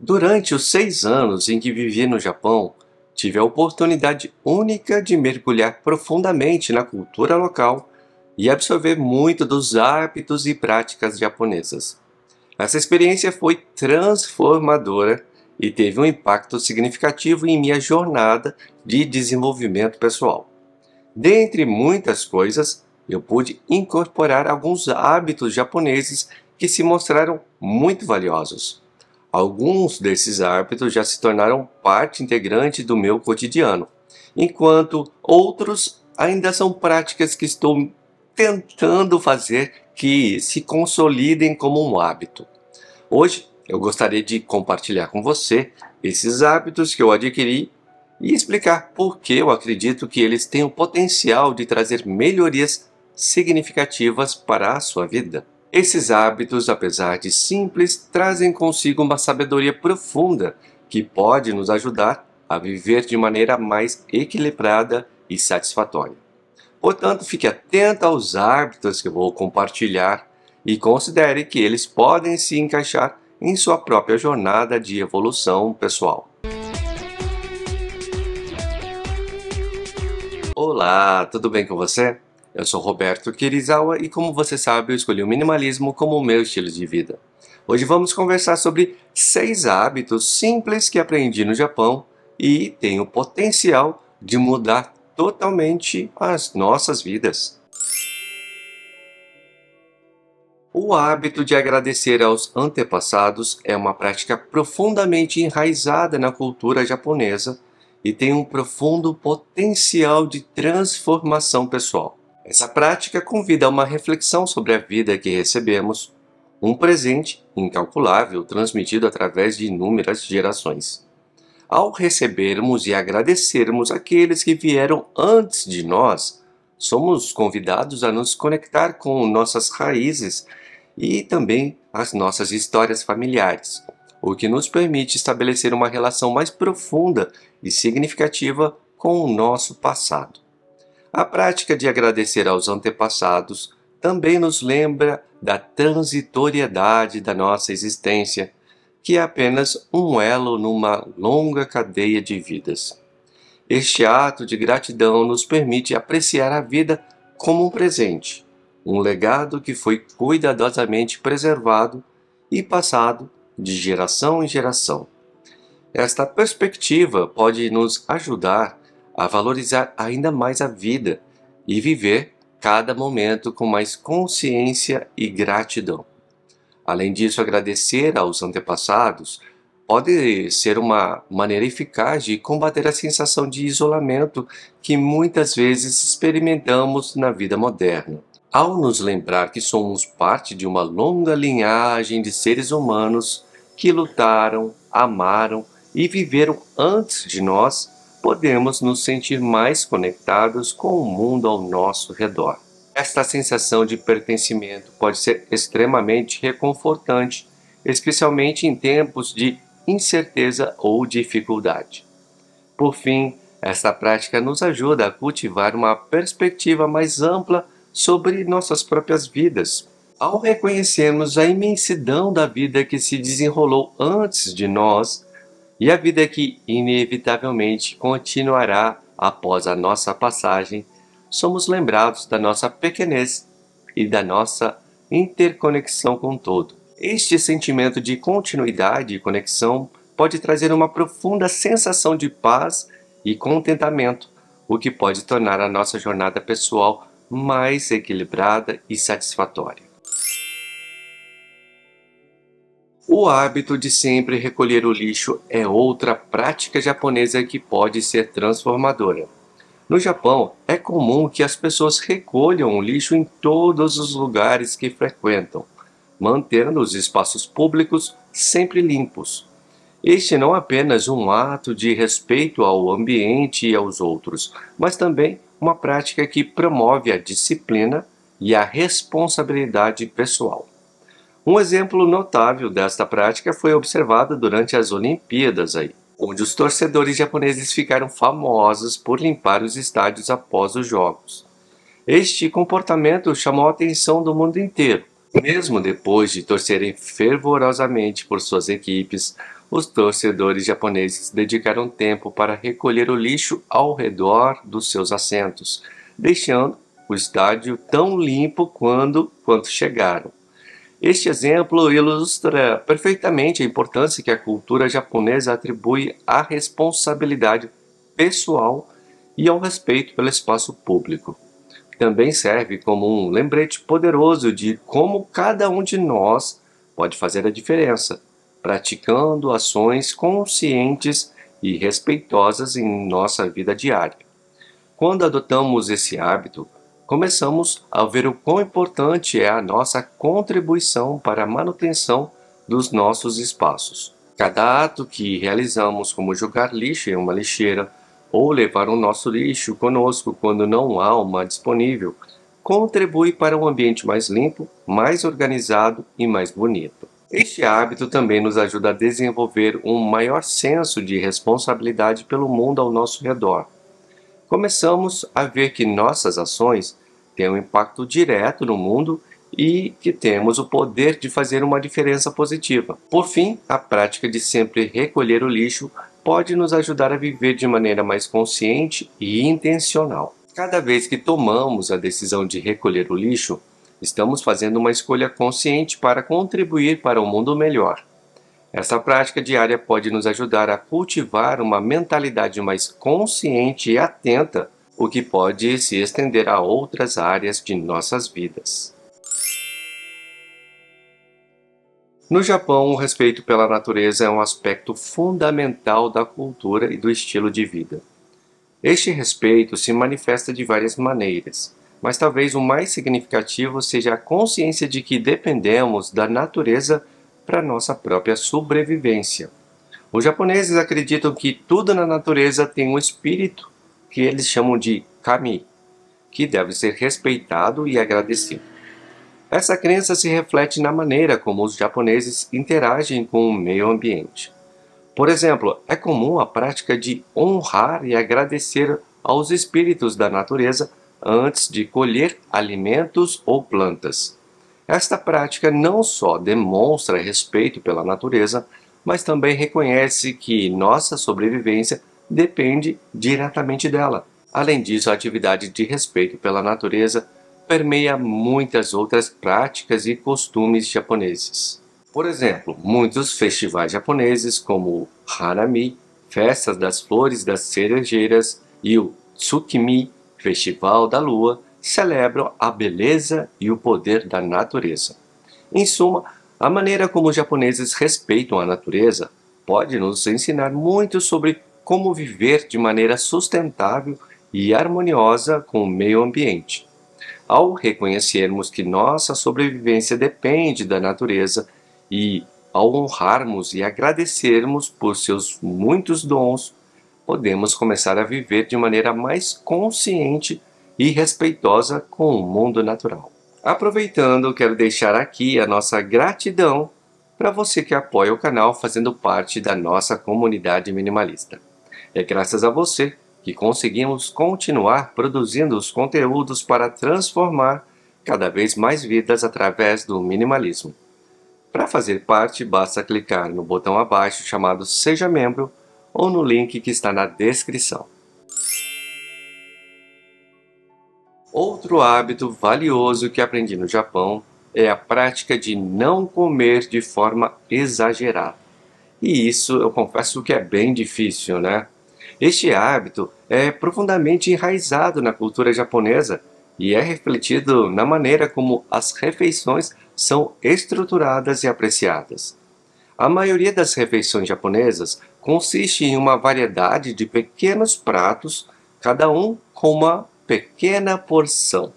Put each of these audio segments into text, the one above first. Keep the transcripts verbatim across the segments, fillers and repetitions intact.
Durante os seis anos em que vivi no Japão, tive a oportunidade única de mergulhar profundamente na cultura local e absorver muito dos hábitos e práticas japonesas. Essa experiência foi transformadora e teve um impacto significativo em minha jornada de desenvolvimento pessoal. Dentre muitas coisas, eu pude incorporar alguns hábitos japoneses que se mostraram muito valiosos. Alguns desses hábitos já se tornaram parte integrante do meu cotidiano, enquanto outros ainda são práticas que estou tentando fazer que se consolidem como um hábito. Hoje, eu gostaria de compartilhar com você esses hábitos que eu adquiri e explicar por que eu acredito que eles têm o potencial de trazer melhorias significativas para a sua vida. Esses hábitos, apesar de simples, trazem consigo uma sabedoria profunda que pode nos ajudar a viver de maneira mais equilibrada e satisfatória. Portanto, fique atento aos hábitos que eu vou compartilhar e considere que eles podem se encaixar em sua própria jornada de evolução pessoal. Olá, tudo bem com você? Eu sou Roberto Kirizawa e, como você sabe, eu escolhi o minimalismo como o meu estilo de vida. Hoje vamos conversar sobre seis hábitos simples que aprendi no Japão e têm o potencial de mudar totalmente as nossas vidas. O hábito de agradecer aos antepassados é uma prática profundamente enraizada na cultura japonesa e tem um profundo potencial de transformação pessoal. Essa prática convida a uma reflexão sobre a vida que recebemos, um presente incalculável transmitido através de inúmeras gerações. Ao recebermos e agradecermos aqueles que vieram antes de nós, somos convidados a nos conectar com nossas raízes e também as nossas histórias familiares, o que nos permite estabelecer uma relação mais profunda e significativa com o nosso passado. A prática de agradecer aos antepassados também nos lembra da transitoriedade da nossa existência, que é apenas um elo numa longa cadeia de vidas. Este ato de gratidão nos permite apreciar a vida como um presente, um legado que foi cuidadosamente preservado e passado de geração em geração. Esta perspectiva pode nos ajudar a valorizar ainda mais a vida e viver cada momento com mais consciência e gratidão. Além disso, agradecer aos antepassados pode ser uma maneira eficaz de combater a sensação de isolamento que muitas vezes experimentamos na vida moderna. Ao nos lembrar que somos parte de uma longa linhagem de seres humanos que lutaram, amaram e viveram antes de nós, podemos nos sentir mais conectados com o mundo ao nosso redor. Esta sensação de pertencimento pode ser extremamente reconfortante, especialmente em tempos de incerteza ou dificuldade. Por fim, esta prática nos ajuda a cultivar uma perspectiva mais ampla sobre nossas próprias vidas. Ao reconhecermos a imensidão da vida que se desenrolou antes de nós e a vida que inevitavelmente continuará após a nossa passagem, somos lembrados da nossa pequenez e da nossa interconexão com o todo. Este sentimento de continuidade e conexão pode trazer uma profunda sensação de paz e contentamento, o que pode tornar a nossa jornada pessoal mais equilibrada e satisfatória. O hábito de sempre recolher o lixo é outra prática japonesa que pode ser transformadora. No Japão, é comum que as pessoas recolham o lixo em todos os lugares que frequentam, mantendo os espaços públicos sempre limpos. Este não é apenas um ato de respeito ao ambiente e aos outros, mas também uma prática que promove a disciplina e a responsabilidade pessoal. Um exemplo notável desta prática foi observado durante as Olimpíadas, aí, onde os torcedores japoneses ficaram famosos por limpar os estádios após os jogos. Este comportamento chamou a atenção do mundo inteiro. Mesmo depois de torcerem fervorosamente por suas equipes, os torcedores japoneses dedicaram tempo para recolher o lixo ao redor dos seus assentos, deixando o estádio tão limpo quando, quanto chegaram. Este exemplo ilustra perfeitamente a importância que a cultura japonesa atribui à responsabilidade pessoal e ao respeito pelo espaço público. Também serve como um lembrete poderoso de como cada um de nós pode fazer a diferença, praticando ações conscientes e respeitosas em nossa vida diária. Quando adotamos esse hábito, começamos a ver o quão importante é a nossa contribuição para a manutenção dos nossos espaços. Cada ato que realizamos, como jogar lixo em uma lixeira ou levar o nosso lixo conosco quando não há uma disponível, contribui para um ambiente mais limpo, mais organizado e mais bonito. Este hábito também nos ajuda a desenvolver um maior senso de responsabilidade pelo mundo ao nosso redor. Começamos a ver que nossas ações têm um impacto direto no mundo e que temos o poder de fazer uma diferença positiva. Por fim, a prática de sempre recolher o lixo pode nos ajudar a viver de maneira mais consciente e intencional. Cada vez que tomamos a decisão de recolher o lixo, estamos fazendo uma escolha consciente para contribuir para um mundo melhor. Essa prática diária pode nos ajudar a cultivar uma mentalidade mais consciente e atenta, o que pode se estender a outras áreas de nossas vidas. No Japão, o respeito pela natureza é um aspecto fundamental da cultura e do estilo de vida. Este respeito se manifesta de várias maneiras, mas talvez o mais significativo seja a consciência de que dependemos da natureza para nossa própria sobrevivência. Os japoneses acreditam que tudo na natureza tem um espírito, que eles chamam de kami, que deve ser respeitado e agradecido. Essa crença se reflete na maneira como os japoneses interagem com o meio ambiente. Por exemplo, é comum a prática de honrar e agradecer aos espíritos da natureza antes de colher alimentos ou plantas. Esta prática não só demonstra respeito pela natureza, mas também reconhece que nossa sobrevivência depende diretamente dela. Além disso, a atividade de respeito pela natureza permeia muitas outras práticas e costumes japoneses. Por exemplo, muitos festivais japoneses, como o Hanami, Festas das Flores das Cerejeiras, e o Tsukimi, Festival da Lua, celebram a beleza e o poder da natureza. Em suma, a maneira como os japoneses respeitam a natureza pode nos ensinar muito sobre como viver de maneira sustentável e harmoniosa com o meio ambiente. Ao reconhecermos que nossa sobrevivência depende da natureza e ao honrarmos e agradecermos por seus muitos dons, podemos começar a viver de maneira mais consciente e respeitosa com o mundo natural. Aproveitando, quero deixar aqui a nossa gratidão para você que apoia o canal fazendo parte da nossa comunidade minimalista. É graças a você que conseguimos continuar produzindo os conteúdos para transformar cada vez mais vidas através do minimalismo. Para fazer parte, basta clicar no botão abaixo chamado Seja Membro ou no link que está na descrição. Outro hábito valioso que aprendi no Japão é a prática de não comer de forma exagerada. E isso, eu confesso que é bem difícil, né? Este hábito é profundamente enraizado na cultura japonesa e é refletido na maneira como as refeições são estruturadas e apreciadas. A maioria das refeições japonesas consiste em uma variedade de pequenos pratos, cada um com uma pequena porção.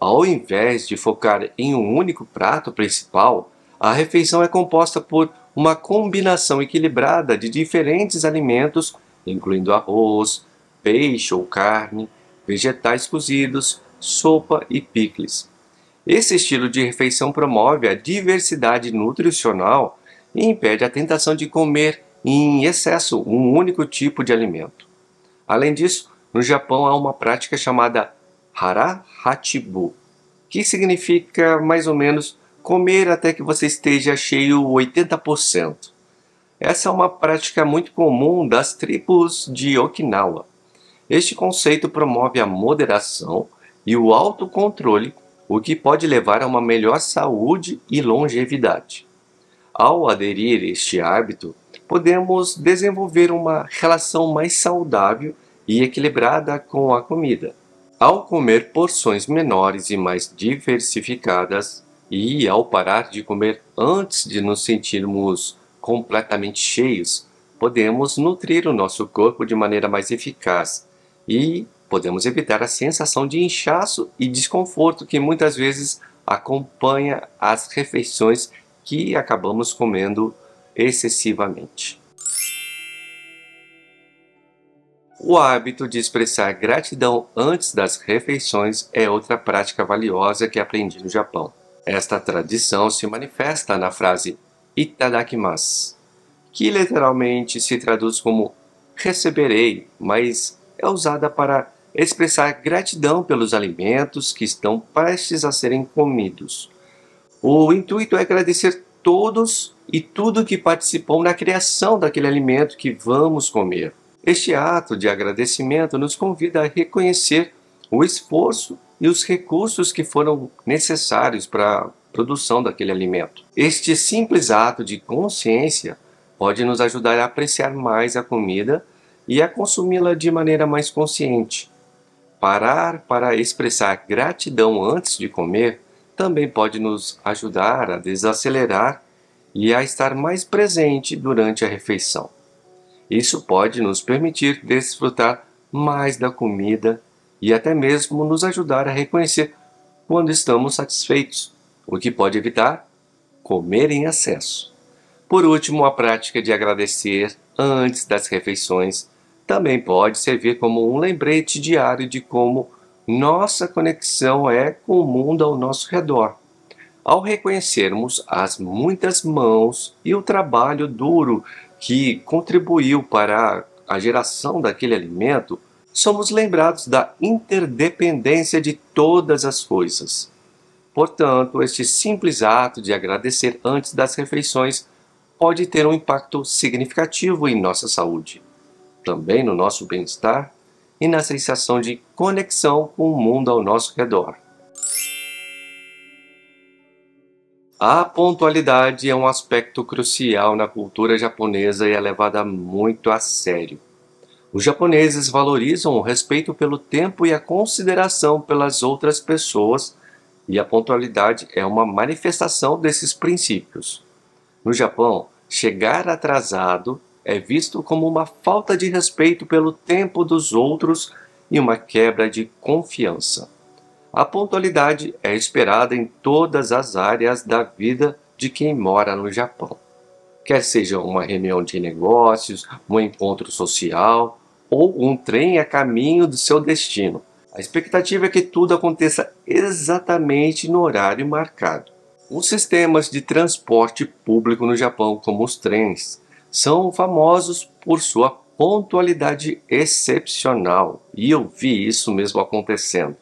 Ao invés de focar em um único prato principal, a refeição é composta por uma combinação equilibrada de diferentes alimentos, incluindo arroz, peixe ou carne, vegetais cozidos, sopa e picles. Esse estilo de refeição promove a diversidade nutricional e impede a tentação de comer em excesso um único tipo de alimento. Além disso, no Japão há uma prática chamada Harahachibu, que significa mais ou menos comer até que você esteja cheio oitenta por cento. Essa é uma prática muito comum das tribos de Okinawa. Este conceito promove a moderação e o autocontrole, o que pode levar a uma melhor saúde e longevidade. Ao aderir a este hábito, podemos desenvolver uma relação mais saudável e equilibrada com a comida. Ao comer porções menores e mais diversificadas, e ao parar de comer antes de nos sentirmos completamente cheios, podemos nutrir o nosso corpo de maneira mais eficaz e podemos evitar a sensação de inchaço e desconforto que muitas vezes acompanha as refeições que acabamos comendo excessivamente. O hábito de expressar gratidão antes das refeições é outra prática valiosa que aprendi no Japão. Esta tradição se manifesta na frase Itadakimasu, que literalmente se traduz como receberei, mas é usada para expressar gratidão pelos alimentos que estão prestes a serem comidos. O intuito é agradecer todos e tudo que participou na criação daquele alimento que vamos comer. Este ato de agradecimento nos convida a reconhecer o esforço e os recursos que foram necessários para a produção daquele alimento. Este simples ato de consciência pode nos ajudar a apreciar mais a comida e a consumi-la de maneira mais consciente. Parar para expressar gratidão antes de comer também pode nos ajudar a desacelerar e a estar mais presente durante a refeição. Isso pode nos permitir desfrutar mais da comida e até mesmo nos ajudar a reconhecer quando estamos satisfeitos, o que pode evitar comer em excesso. Por último, a prática de agradecer antes das refeições também pode servir como um lembrete diário de como nossa conexão é com o mundo ao nosso redor. Ao reconhecermos as muitas mãos e o trabalho duro que contribuiu para a geração daquele alimento, somos lembrados da interdependência de todas as coisas. Portanto, este simples ato de agradecer antes das refeições pode ter um impacto significativo em nossa saúde, também no nosso bem-estar e na sensação de conexão com o mundo ao nosso redor. A pontualidade é um aspecto crucial na cultura japonesa e é levada muito a sério. Os japoneses valorizam o respeito pelo tempo e a consideração pelas outras pessoas, e a pontualidade é uma manifestação desses princípios. No Japão, chegar atrasado é visto como uma falta de respeito pelo tempo dos outros e uma quebra de confiança. A pontualidade é esperada em todas as áreas da vida de quem mora no Japão. Quer seja uma reunião de negócios, um encontro social ou um trem a caminho do seu destino. A expectativa é que tudo aconteça exatamente no horário marcado. Os sistemas de transporte público no Japão, como os trens, são famosos por sua pontualidade excepcional. E eu vi isso mesmo acontecendo.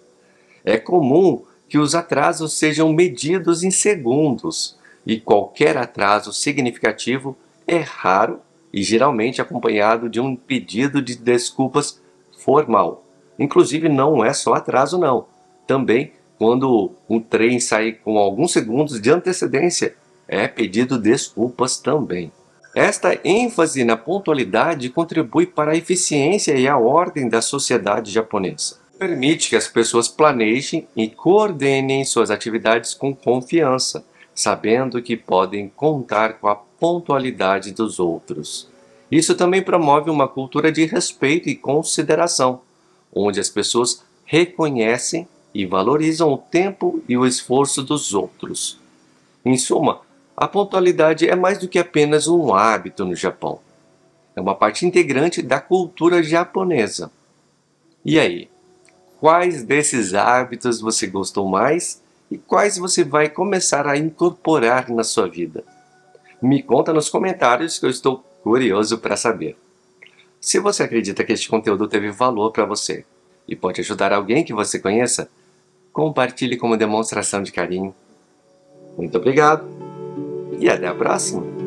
É comum que os atrasos sejam medidos em segundos, e qualquer atraso significativo é raro e geralmente acompanhado de um pedido de desculpas formal. Inclusive, não é só atraso não. Também, quando um trem sai com alguns segundos de antecedência, é pedido desculpas também. Esta ênfase na pontualidade contribui para a eficiência e a ordem da sociedade japonesa. Permite que as pessoas planejem e coordenem suas atividades com confiança, sabendo que podem contar com a pontualidade dos outros. Isso também promove uma cultura de respeito e consideração, onde as pessoas reconhecem e valorizam o tempo e o esforço dos outros. Em suma, a pontualidade é mais do que apenas um hábito no Japão. É uma parte integrante da cultura japonesa. E aí? Quais desses hábitos você gostou mais e quais você vai começar a incorporar na sua vida? Me conta nos comentários que eu estou curioso para saber. Se você acredita que este conteúdo teve valor para você e pode ajudar alguém que você conheça, compartilhe como demonstração de carinho. Muito obrigado e até a próxima!